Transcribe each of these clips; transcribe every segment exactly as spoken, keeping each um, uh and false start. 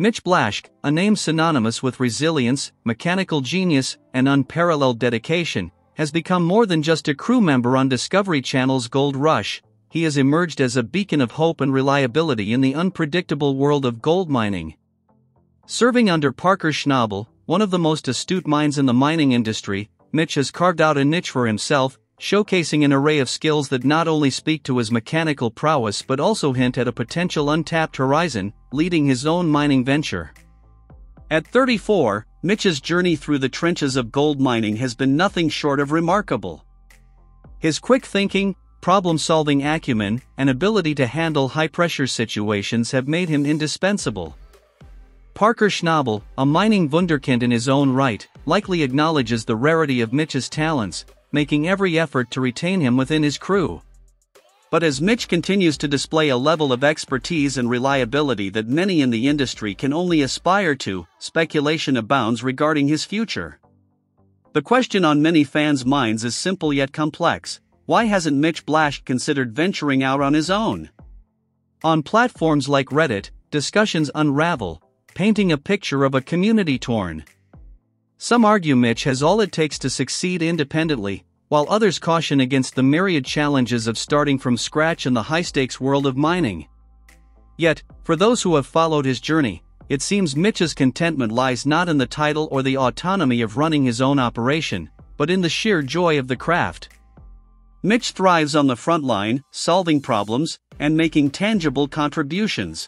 Mitch Blaschke, a name synonymous with resilience, mechanical genius, and unparalleled dedication, has become more than just a crew member on Discovery Channel's Gold Rush. He has emerged as a beacon of hope and reliability in the unpredictable world of gold mining. Serving under Parker Schnabel, one of the most astute minds in the mining industry, Mitch has carved out a niche for himself, showcasing an array of skills that not only speak to his mechanical prowess but also hint at a potential untapped horizon, leading his own mining venture. At thirty-four, Mitch's journey through the trenches of gold mining has been nothing short of remarkable. His quick thinking, problem-solving acumen, and ability to handle high-pressure situations have made him indispensable. Parker Schnabel, a mining wunderkind in his own right, likely acknowledges the rarity of Mitch's talents, making every effort to retain him within his crew. But as Mitch continues to display a level of expertise and reliability that many in the industry can only aspire to, speculation abounds regarding his future. The question on many fans' minds is simple yet complex: why hasn't Mitch Blaschke considered venturing out on his own? On platforms like Reddit, discussions unravel, painting a picture of a community torn. Some argue Mitch has all it takes to succeed independently, while others caution against the myriad challenges of starting from scratch in the high-stakes world of mining. Yet, for those who have followed his journey, it seems Mitch's contentment lies not in the title or the autonomy of running his own operation, but in the sheer joy of the craft. Mitch thrives on the front line, solving problems, and making tangible contributions.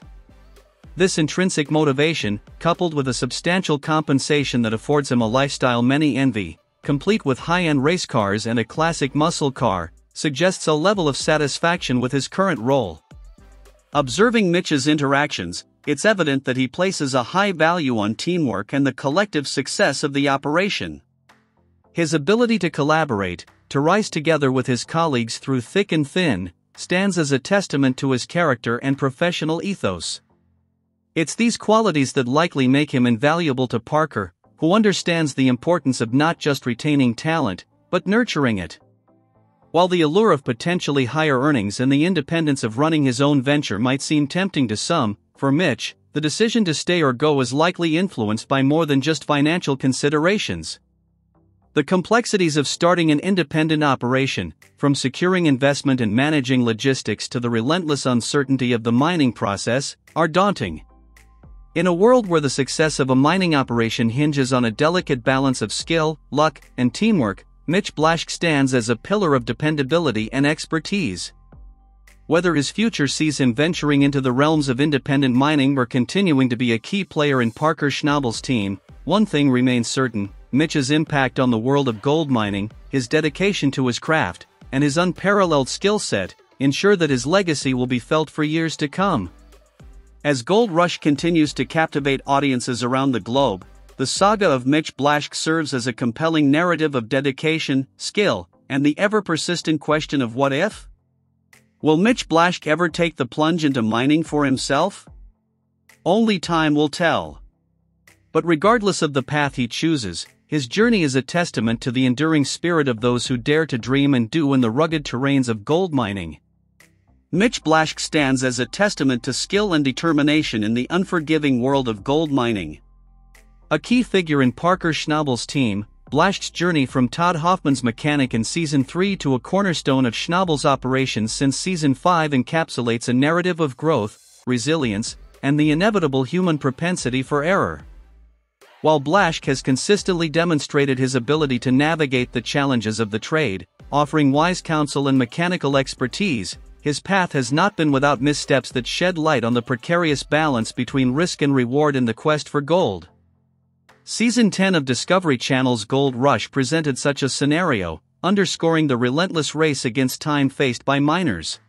This intrinsic motivation, coupled with a substantial compensation that affords him a lifestyle many envy, complete with high-end race cars and a classic muscle car, suggests a level of satisfaction with his current role. Observing Mitch's interactions, it's evident that he places a high value on teamwork and the collective success of the operation. His ability to collaborate, to rise together with his colleagues through thick and thin, stands as a testament to his character and professional ethos. It's these qualities that likely make him invaluable to Parker, who understands the importance of not just retaining talent, but nurturing it. While the allure of potentially higher earnings and the independence of running his own venture might seem tempting to some, for Mitch, the decision to stay or go is likely influenced by more than just financial considerations. The complexities of starting an independent operation, from securing investment and managing logistics to the relentless uncertainty of the mining process, are daunting. In a world where the success of a mining operation hinges on a delicate balance of skill, luck, and teamwork, Mitch Blaschke stands as a pillar of dependability and expertise. Whether his future sees him venturing into the realms of independent mining or continuing to be a key player in Parker Schnabel's team, one thing remains certain: Mitch's impact on the world of gold mining, his dedication to his craft, and his unparalleled skill set ensure that his legacy will be felt for years to come. As Gold Rush continues to captivate audiences around the globe, the saga of Mitch Blaschke serves as a compelling narrative of dedication, skill, and the ever-persistent question of what if? Will Mitch Blaschke ever take the plunge into mining for himself? Only time will tell. But regardless of the path he chooses, his journey is a testament to the enduring spirit of those who dare to dream and do in the rugged terrains of gold mining. Mitch Blaschke stands as a testament to skill and determination in the unforgiving world of gold mining. A key figure in Parker Schnabel's team, Blaschke's journey from Todd Hoffman's mechanic in Season three to a cornerstone of Schnabel's operations since Season five encapsulates a narrative of growth, resilience, and the inevitable human propensity for error. While Blaschke has consistently demonstrated his ability to navigate the challenges of the trade, offering wise counsel and mechanical expertise, his path has not been without missteps that shed light on the precarious balance between risk and reward in the quest for gold. Season ten of Discovery Channel's Gold Rush presented such a scenario, underscoring the relentless race against time faced by miners.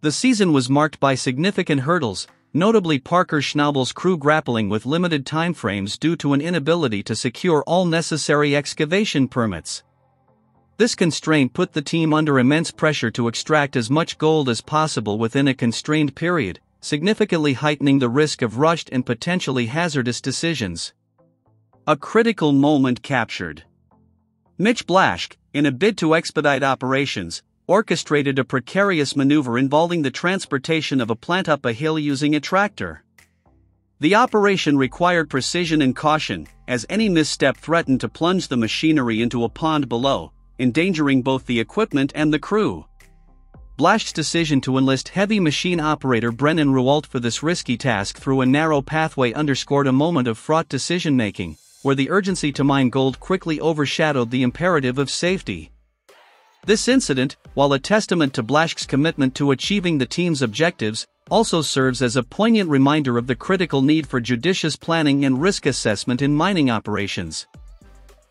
The season was marked by significant hurdles, notably Parker Schnabel's crew grappling with limited timeframes due to an inability to secure all necessary excavation permits. This constraint put the team under immense pressure to extract as much gold as possible within a constrained period, significantly heightening the risk of rushed and potentially hazardous decisions. A critical moment captured. Mitch Blaschke, in a bid to expedite operations, orchestrated a precarious maneuver involving the transportation of a plant up a hill using a tractor. The operation required precision and caution, as any misstep threatened to plunge the machinery into a pond below, endangering both the equipment and the crew. Blaschke's decision to enlist heavy machine operator Brennan Rowalt for this risky task through a narrow pathway underscored a moment of fraught decision-making, where the urgency to mine gold quickly overshadowed the imperative of safety. This incident, while a testament to Blaschke's commitment to achieving the team's objectives, also serves as a poignant reminder of the critical need for judicious planning and risk assessment in mining operations.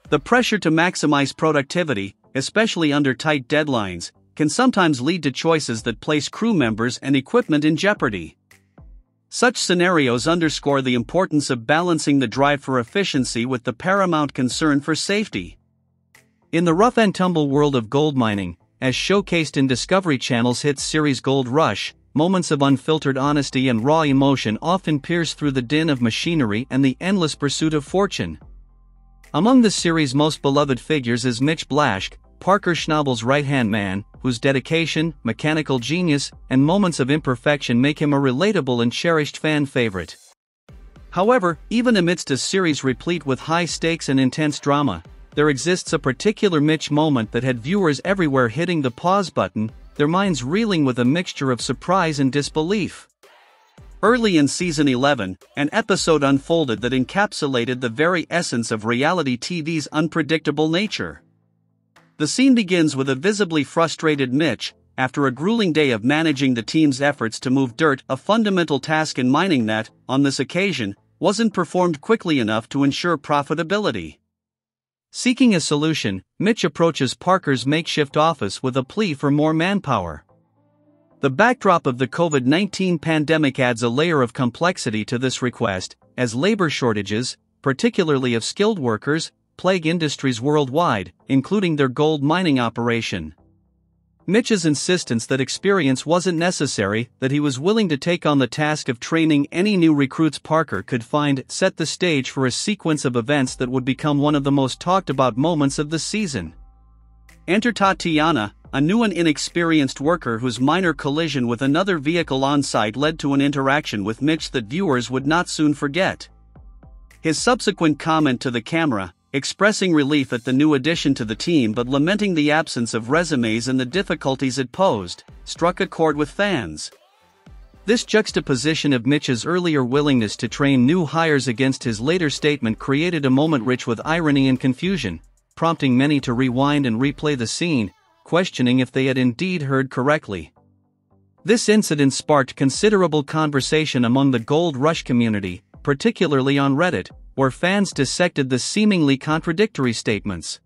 The pressure to maximize productivity, especially under tight deadlines, can sometimes lead to choices that place crew members and equipment in jeopardy. Such scenarios underscore the importance of balancing the drive for efficiency with the paramount concern for safety. In the rough-and-tumble world of gold mining, as showcased in Discovery Channel's hit series Gold Rush, moments of unfiltered honesty and raw emotion often pierce through the din of machinery and the endless pursuit of fortune. Among the series' most beloved figures is Mitch Blaschke, Parker Schnabel's right-hand man, whose dedication, mechanical genius, and moments of imperfection make him a relatable and cherished fan favorite. However, even amidst a series replete with high stakes and intense drama, there exists a particular Mitch moment that had viewers everywhere hitting the pause button, their minds reeling with a mixture of surprise and disbelief. Early in Season eleven, an episode unfolded that encapsulated the very essence of reality T V's unpredictable nature. The scene begins with a visibly frustrated Mitch, after a grueling day of managing the team's efforts to move dirt, a fundamental task in mining that, on this occasion, wasn't performed quickly enough to ensure profitability. Seeking a solution, Mitch approaches Parker's makeshift office with a plea for more manpower. The backdrop of the COVID nineteen pandemic adds a layer of complexity to this request, as labor shortages, particularly of skilled workers, plague industries worldwide, including their gold mining operation. Mitch's insistence that experience wasn't necessary, that he was willing to take on the task of training any new recruits Parker could find, set the stage for a sequence of events that would become one of the most talked about moments of the season. Enter Tatiana, a new and inexperienced worker whose minor collision with another vehicle on site led to an interaction with Mitch that viewers would not soon forget. His subsequent comment to the camera, expressing relief at the new addition to the team but lamenting the absence of resumes and the difficulties it posed, struck a chord with fans. This juxtaposition of Mitch's earlier willingness to train new hires against his later statement created a moment rich with irony and confusion, prompting many to rewind and replay the scene, questioning if they had indeed heard correctly. This incident sparked considerable conversation among the Gold Rush community, particularly on Reddit, where fans dissected the seemingly contradictory statements.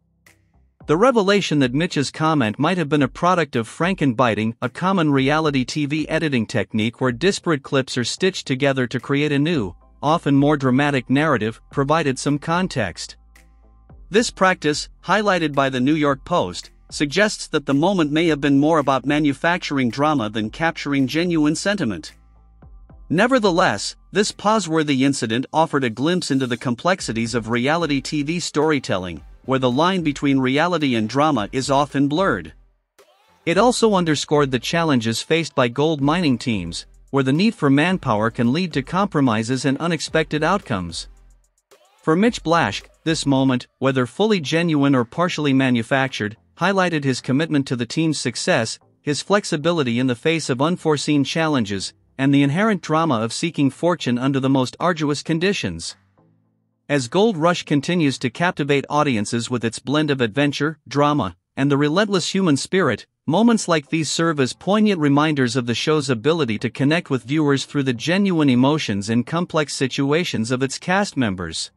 The revelation that Mitch's comment might have been a product of frankenbiting, a common reality T V editing technique where disparate clips are stitched together to create a new, often more dramatic narrative, provided some context. This practice, highlighted by the New York Post, suggests that the moment may have been more about manufacturing drama than capturing genuine sentiment. Nevertheless, this pause-worthy incident offered a glimpse into the complexities of reality T V storytelling, where the line between reality and drama is often blurred. It also underscored the challenges faced by gold mining teams, where the need for manpower can lead to compromises and unexpected outcomes. For Mitch Blaschke, this moment, whether fully genuine or partially manufactured, highlighted his commitment to the team's success, his flexibility in the face of unforeseen challenges, and the inherent drama of seeking fortune under the most arduous conditions. As Gold Rush continues to captivate audiences with its blend of adventure, drama, and the relentless human spirit, moments like these serve as poignant reminders of the show's ability to connect with viewers through the genuine emotions and complex situations of its cast members.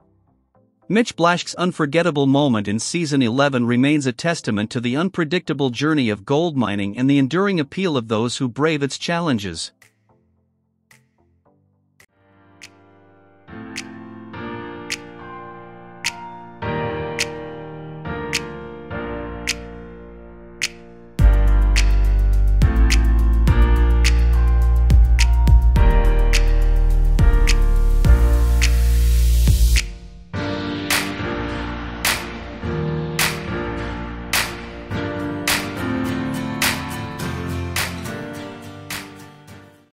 Mitch Blaschke's unforgettable moment in Season eleven remains a testament to the unpredictable journey of gold mining and the enduring appeal of those who brave its challenges.